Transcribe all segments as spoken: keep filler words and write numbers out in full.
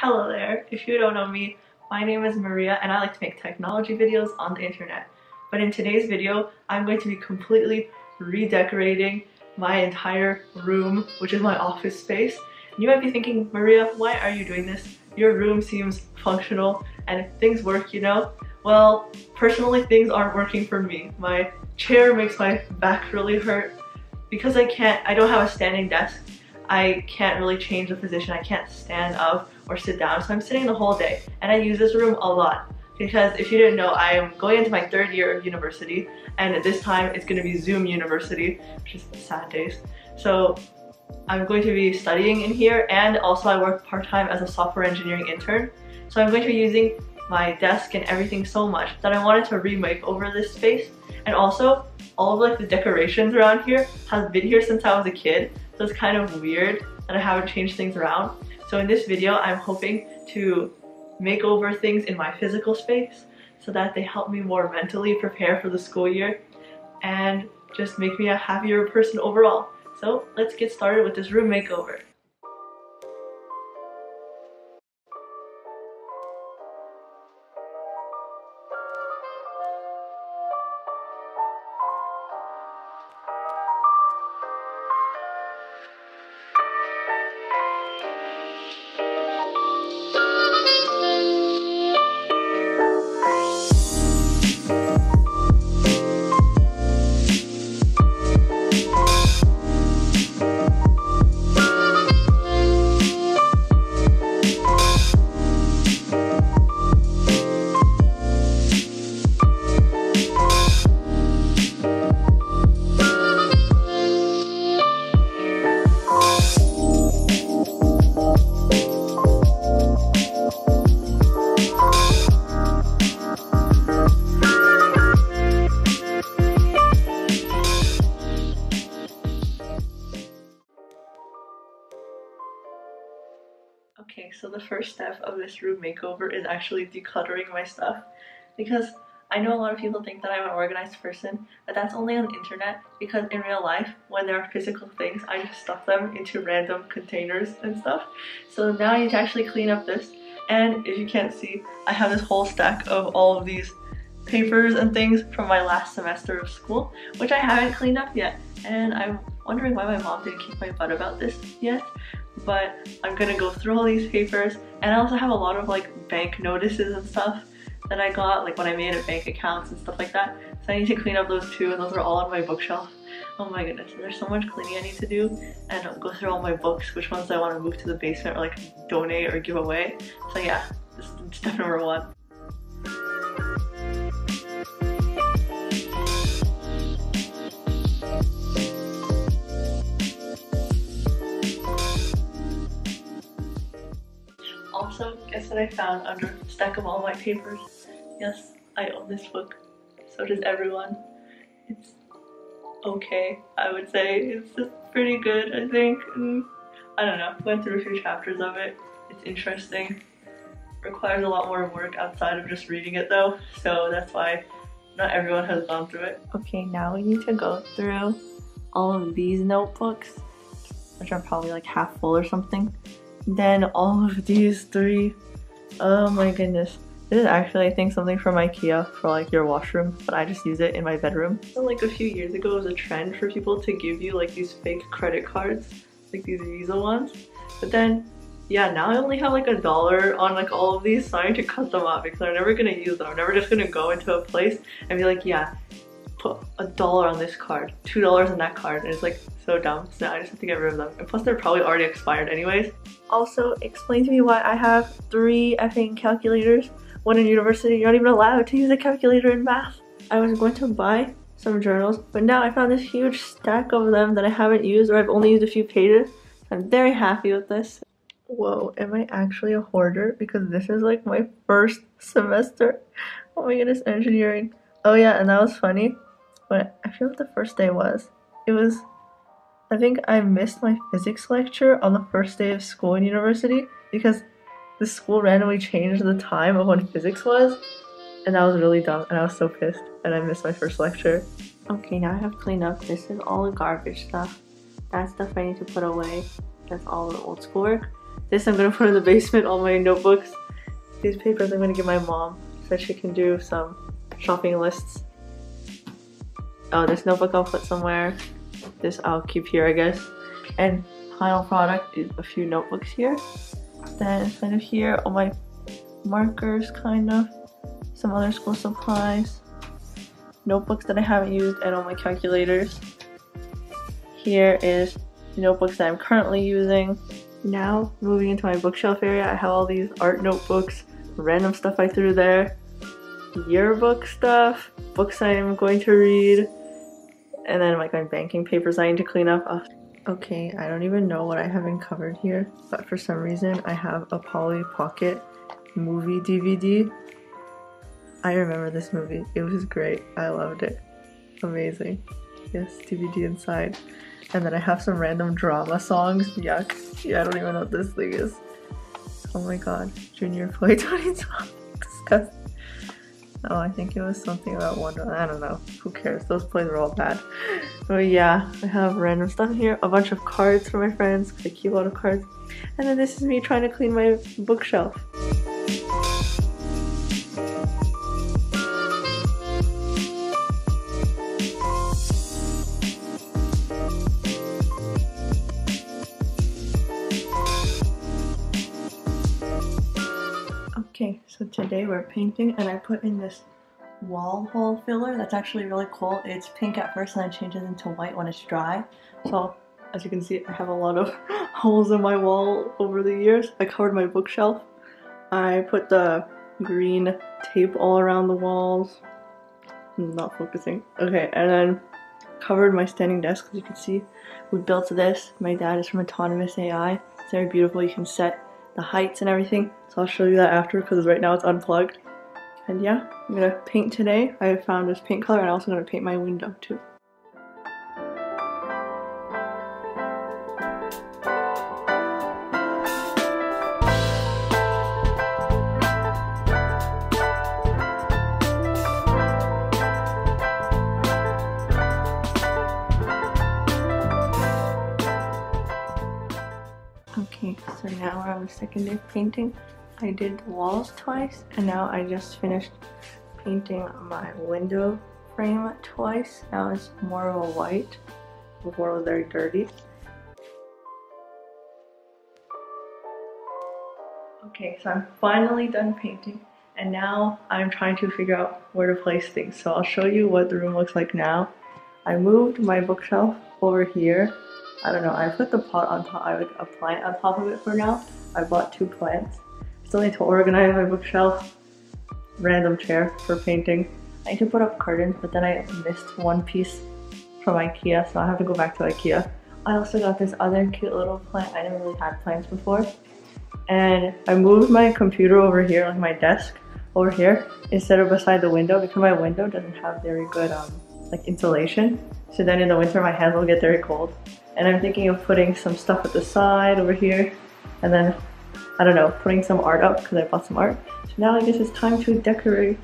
Hello there! If you don't know me, my name is Maria and I like to make technology videos on the internet. But in today's video, I'm going to be completely redecorating my entire room, which is my office space. You might be thinking, Maria, why are you doing this? Your room seems functional and things work, you know? Well, personally, things aren't working for me. My chair makes my back really hurt because I can't, I don't have a standing desk. I can't really change the position. I can't stand up or sit down, so I'm sitting the whole day. And I use this room a lot because if you didn't know, I am going into my third year of university, and at this time it's going to be Zoom university, which is sad days. So I'm going to be studying in here, and also I work part-time as a software engineering intern. So I'm going to be using my desk and everything so much that I wanted to remake over this space. And also all of like the decorations around here have been here since I was a kid. So it's kind of weird that I haven't changed things around. So in this video, I'm hoping to make over things in my physical space so that they help me more mentally prepare for the school year and just make me a happier person overall. So let's get started with this room makeover. Okay, so the first step of this room makeover is actually decluttering my stuff, because I know a lot of people think that I'm an organized person, but that's only on the internet, because in real life, when there are physical things, I just stuff them into random containers and stuff. So now I need to actually clean up this, and if you can't see, I have this whole stack of all of these papers and things from my last semester of school, which I haven't cleaned up yet, and I'm wondering why my mom didn't kick my butt about this yet. But I'm gonna go through all these papers, and I also have a lot of like bank notices and stuff that I got like when I made a bank accounts and stuff like that, so I need to clean up those too, and those are all on my bookshelf. Oh my goodness, there's so much cleaning I need to do, and I'll go through all my books, which ones I want to move to the basement or like donate or give away. So yeah, this is step number one. Also, guess what I found under the stack of all my papers? Yes, I own this book. So does everyone. It's okay, I would say. It's just pretty good, I think. And I don't know, went through a few chapters of it. It's interesting. Requires a lot more work outside of just reading it though, so that's why not everyone has gone through it. Okay, now we need to go through all of these notebooks, which are probably like half full or something. Then all of these three. Oh my goodness. This is actually, I think, something from IKEA for like your washroom, but I just use it in my bedroom. So like a few years ago, it was a trend for people to give you like these fake credit cards, like these Visa ones. But then, yeah, now I only have like a dollar on like all of these, so I need to cut them up because I'm never gonna use them. I'm never just gonna go into a place and be like, yeah, put a dollar on this card, two dollars on that card, and it's like so dumb. So now I just have to get rid of them, and plus they're probably already expired anyways. Also, explain to me why I have three effing calculators when in university you're not even allowed to use a calculator in math. I was going to buy some journals, but now I found this huge stack of them that I haven't used, or I've only used a few pages. I'm very happy with this. Whoa, am I actually a hoarder? Because this is like my first semester. Oh my goodness, engineering. Oh yeah, and that was funny. But I feel like the first day was, it was, I think I missed my physics lecture on the first day of school in university because the school randomly changed the time of when physics was, and that was really dumb, and I was so pissed, and I missed my first lecture. Okay, now I have cleaned up. This is all the garbage stuff. That stuff I need to put away. That's all the old school work. This I'm gonna put in the basement, all my notebooks. These papers I'm gonna give my mom so she can do some shopping lists. Oh, this notebook I'll put somewhere. This I'll keep here, I guess. And final product is a few notebooks here. Then kind of here, all my markers, kind of. Some other school supplies. Notebooks that I haven't used, and all my calculators. Here is the notebooks that I'm currently using. Now, moving into my bookshelf area, I have all these art notebooks, random stuff I threw there, yearbook stuff, books I am going to read, and then like my banking papers I need to clean up. Oh. Okay, I don't even know what I have uncovered here, but for some reason I have a Polly Pocket movie D V D. I remember this movie. It was great. I loved it. Amazing. Yes, D V D inside. And then I have some random drama songs. Yuck. Yeah, I don't even know what this thing is. Oh my god. Junior Play twenty twelve. Disgusting. Oh, I think it was something about Wonderland. I don't know. Who cares? Those plays are all bad. But yeah, I have random stuff here. A bunch of cards for my friends, because I keep a lot of cards. And then this is me trying to clean my bookshelf. Okay, so today we're painting, and I put in this wall hole filler that's actually really cool. It's pink at first and then changes into white when it's dry. So as you can see, I have a lot of holes in my wall over the years. I covered my bookshelf. I put the green tape all around the walls. I'm not focusing. Okay, and then covered my standing desk, as you can see. We built this. My dad is from Autonomous A I. It's very beautiful. You can set the heights and everything, so I'll show you that after, because right now it's unplugged. And yeah, I'm gonna paint today. I found this paint color, and I'm also gonna paint my window too. Okay, so now we're on the second day of painting. I did the walls twice, and now I just finished painting my window frame twice. Now it's more of a white. Before it was very dirty. Okay, so I'm finally done painting, and now I'm trying to figure out where to place things. So I'll show you what the room looks like now. I moved my bookshelf over here. I don't know, I put the pot on top, I would a plant on top of it for now. I bought two plants. Still need to organize my bookshelf. Random chair for painting. I need to put up curtains, but then I missed one piece from IKEA, so I have to go back to IKEA. I also got this other cute little plant. I never really had plants before. And I moved my computer over here, like my desk over here, instead of beside the window, because my window doesn't have very good um, like insulation. So then in the winter my hands will get very cold. And I'm thinking of putting some stuff at the side over here, and then, I don't know, putting some art up, because I bought some art. So now I guess it's time to decorate.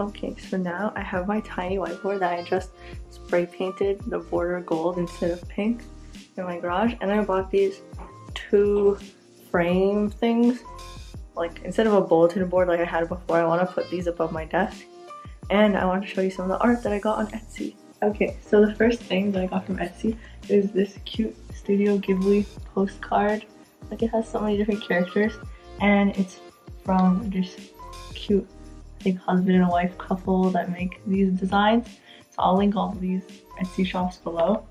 Okay, so now I have my tiny whiteboard that I just spray painted the border gold instead of pink in my garage, and I bought these two frame things. Like, instead of a bulletin board like I had before, I want to put these above my desk, and I want to show you some of the art that I got on Etsy. Okay, so the first thing that I got from Etsy is this cute Studio Ghibli postcard. Like, it has so many different characters, and it's from this cute, I think, husband and wife couple that make these designs. So I'll link all of these Etsy shops below.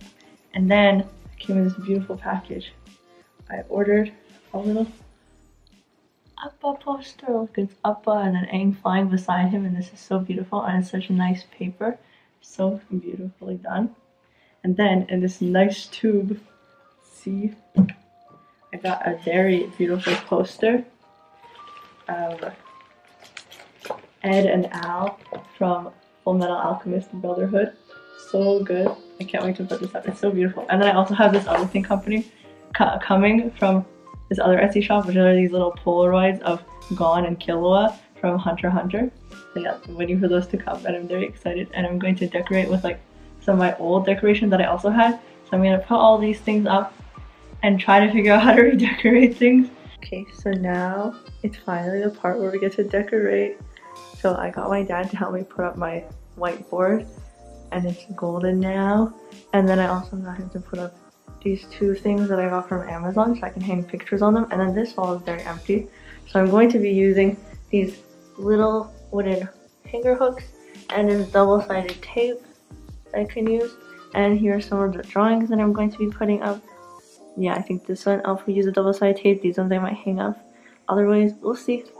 And then it came in this beautiful package. I ordered a little Appa poster. Look, it's Appa and an Aang flying beside him, and this is so beautiful, and it's such a nice paper, so beautifully done. And then in this nice tube, see, I got a very beautiful poster of Ed and Al from Fullmetal Alchemist Brotherhood. So good. I can't wait to put this up. It's so beautiful. And then I also have this other thing company co coming from this other Etsy shop, which are these little Polaroids of Gon and Killua from Hunter x Hunter. So yeah, I'm waiting for those to come, and I'm very excited. And I'm going to decorate with like some of my old decoration that I also had. So I'm going to put all these things up and try to figure out how to redecorate things. Okay, so now it's finally the part where we get to decorate. So I got my dad to help me put up my whiteboard, and it's golden now. And then I also got him to put up these two things that I got from Amazon so I can hang pictures on them. And then this wall is very empty, so I'm going to be using these little wooden hanger hooks and this double-sided tape that I can use. And here are some of the drawings that I'm going to be putting up. Yeah, I think this one I'll use a double-sided tape. These ones I might hang up. Otherwise, we'll see.